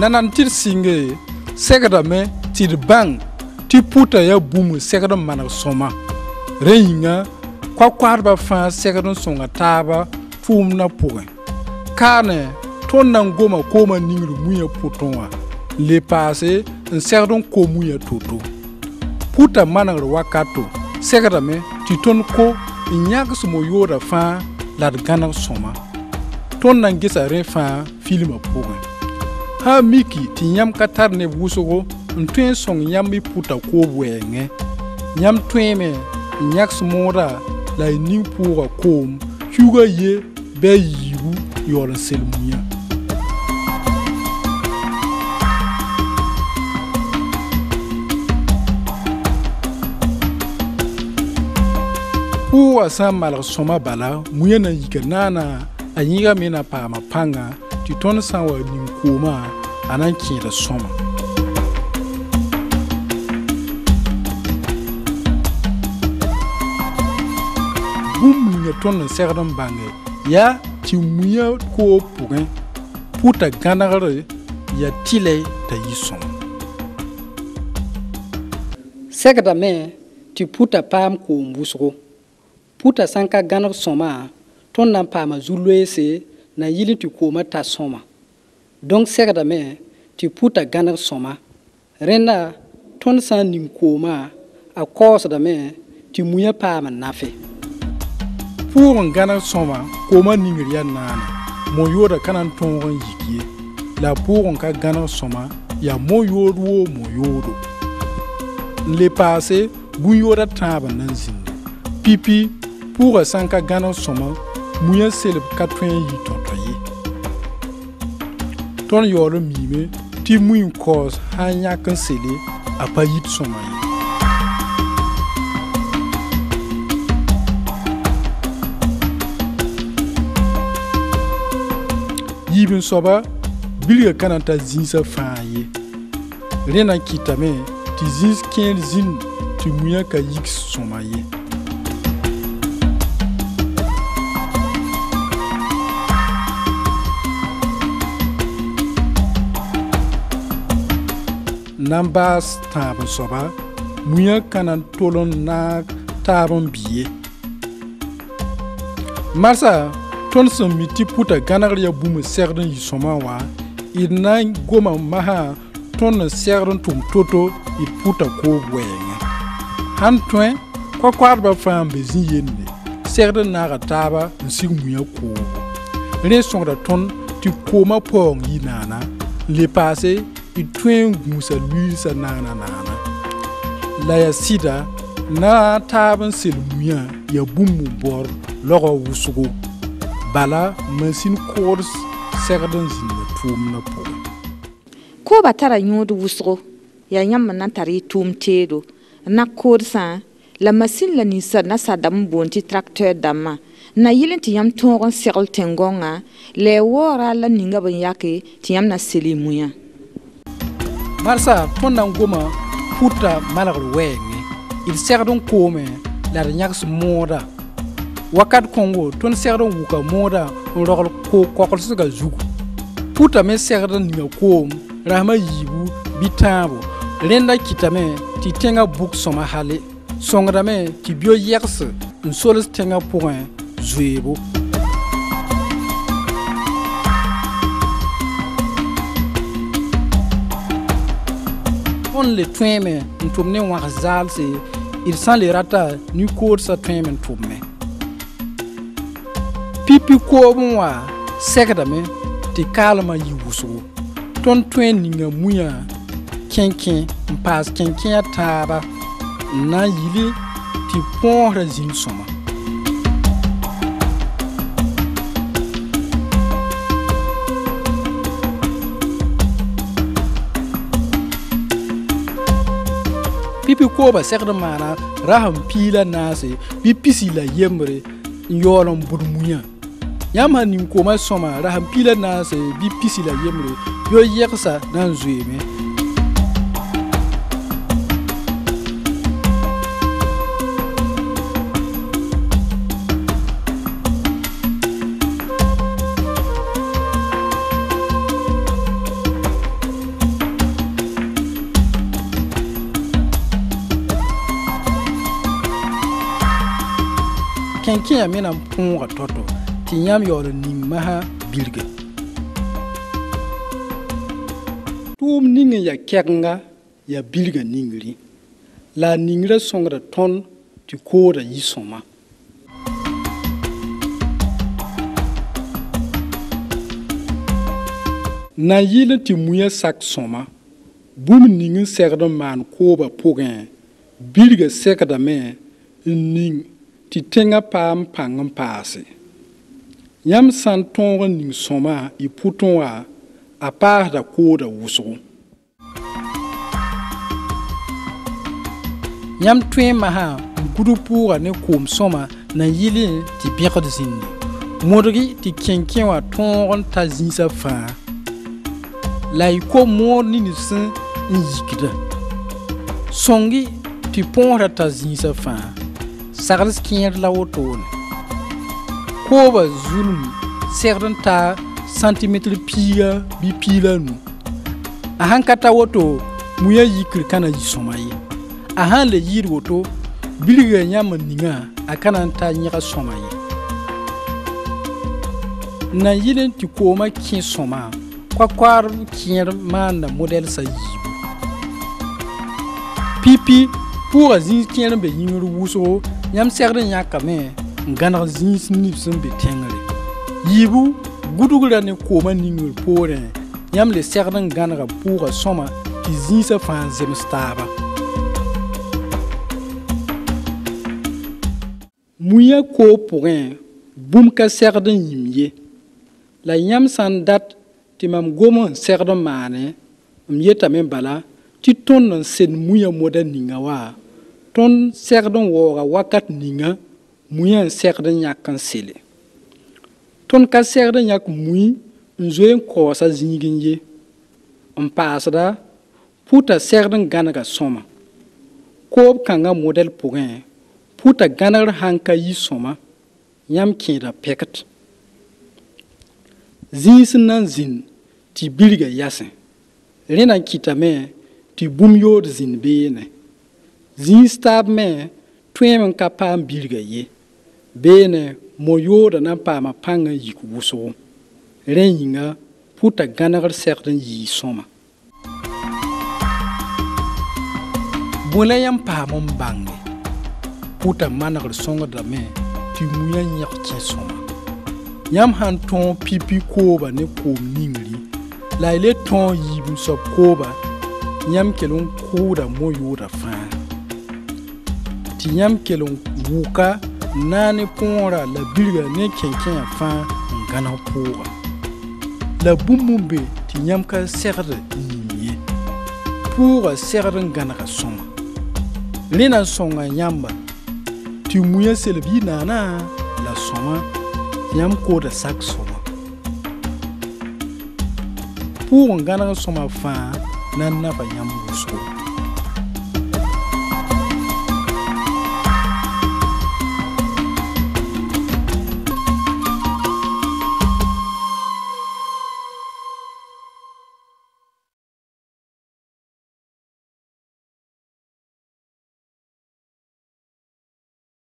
nanan tir singe segda me tir bang ti puta ya bumu segda mana soma reinga kwa kwarba fa segda songa taba fumna poe kane tonna ngoma koma ningru muya potonwa le passé en segdon ko muya toto puta mana wakato segda me ti ton ko inyak sumo yoda fa la gana soma ton nangisa refa filma poe ha miki ti yam katar ne busogo ntwen song yam mi puta ko bwenge yam tweme nyaks mora la ni puwa kom chuga ye be yibu yor selmuya puwa samal soma bala muyena yikanana anyiga mena pa mapanga ti ton sanwa ni kuma anan kira soma bum ya ton serdam bange ya ti muya ko pogen puta ganare ya tile ta yison segda me ti puta pam ko mbusro puta sanka ganar soma ton nan pama zulwese na yili ti koma ta soma donc segda me ti puta ganar soma rena ton san nim koma a cause da me ti muya pama nafe pour ganar soma koma ningriya nana moyoda kanan ton ron yikie la pour ka ganar soma ya moyodo wo moyodo le passé buyoda taba nan zinde pipi pour sanka ganar soma muya selb 88 ton yoro mime ti muin cause hanya kansele apa yit somay yibin soba bilga kananta zinsa faaye rena kitame ti zins 15 zin ti muya ka yik somaye Nambas tabon soba muya kanan tolon na tabon biye marsa ton so miti puta ganar ya bumu serdon yisoma wa idna goma maha ton serdon tum toto I puta ko bwenga han twen ko kwarba fam be ziyende serdon na taba nsi muya ko re songra ton ti koma pong yinana le passé itwen musa luisa nana la yasida na taban selmuya ya bumu bor logo wusugo bala masin course serdan zinde tum na po ko batara nyodo wusugo ya nyam nan tari tum tedo na course la masin la nisa na sadam bonti tracteur dama na yilenti yam tongon serol tengonga le wora la ninga ban yake ti yam na selimuya marsa tonna ngoma puta malagol wenge il serdon kome la nyaks moda wakat kongo ton serdon wuka moda rogol ko kokol suga zugu puta me serdon ni ko rahma yibu bitabo lenda kitame ti tenga book soma hale songrame ti bio yers un sol tenga point zuebo le tweme ntumne wazal se il sans les rata ni court sa tweme ntumne pipi ko bonwa sekadame te kalma yibuso ton twen nga muya kenken mpas kenken ataba na yili ti pon razin soma pipi ko ba segda mana raham pila nase pipi sila yembre yolom burmuya yama nim ko ma soma raham pila nase pipi sila yembre yo yeksa nan zuime kenkia mena ponga toto ti yam yoro nimaha bilge tum ninge ya kenga ya bilge ningri la ningra songra ton ti koda yisoma na yile ti muya sak soma bum ninge serdo man koba pogen bilge sekda me ning ti tenga pam pangam paase yam santon ning soma I puton a par da koda wuso yam twen maha gurupu ne kom soma na yile ti biqo de sinni modri ti kenken wa ton ta zinsa fa laiko mo ni nisin yikida songi ti ponra ta zinsa fa Sagres kier la wotone koba zulum serenta centimetre pia bi pila nu ahan kata woto muya yikir kana yisomaye ahan le yir woto biliga nyama ninga akana nta nyira somaye na yilen ti koma kin soma kwakwar kier mana model sa yib pipi pour azin kier be yinru wuso Yam serden yakame ngana zins nipsum betengre yibu gudugla ne koma ningul pore yam le serden ganra pour soma ki zinsa fanzem staba muya ko porin bumka serden yimye la yam sandat timam gomo serden mane myeta membala ti tonnon sen muya moda ningawa ton serdon wora wakat ninga muyen serdon yakan sele ton ka serdon yak muyi nzoyen ko sa zinginje on pasada puta serdon ganaga soma ko kanga model porin puta ganar hanka yi soma yam kinda peket zisinan zin ti bilga yasin rena kitame ti bumyo zinbe ne Zin stab me twem kapam bilga ye bene moyoda na pa ma panga yikuso reninga puta ganar certain yi soma bolayam pa mom bangi puta manar songa da me ti muya nyakti soma yam han ton pipi koba ne ko ningli la ile ton yibu so koba yam kelon koda moyoda fa Tiam kelon wuka nane ponra la bilga ne kenken afan ngana poura la bumumbe tiam ka serre niye pour serre ngana soma lena songa nyamba ti muya selbi nana la soma tiam ko da sak soma pour ngana soma fa nan na ba yam musko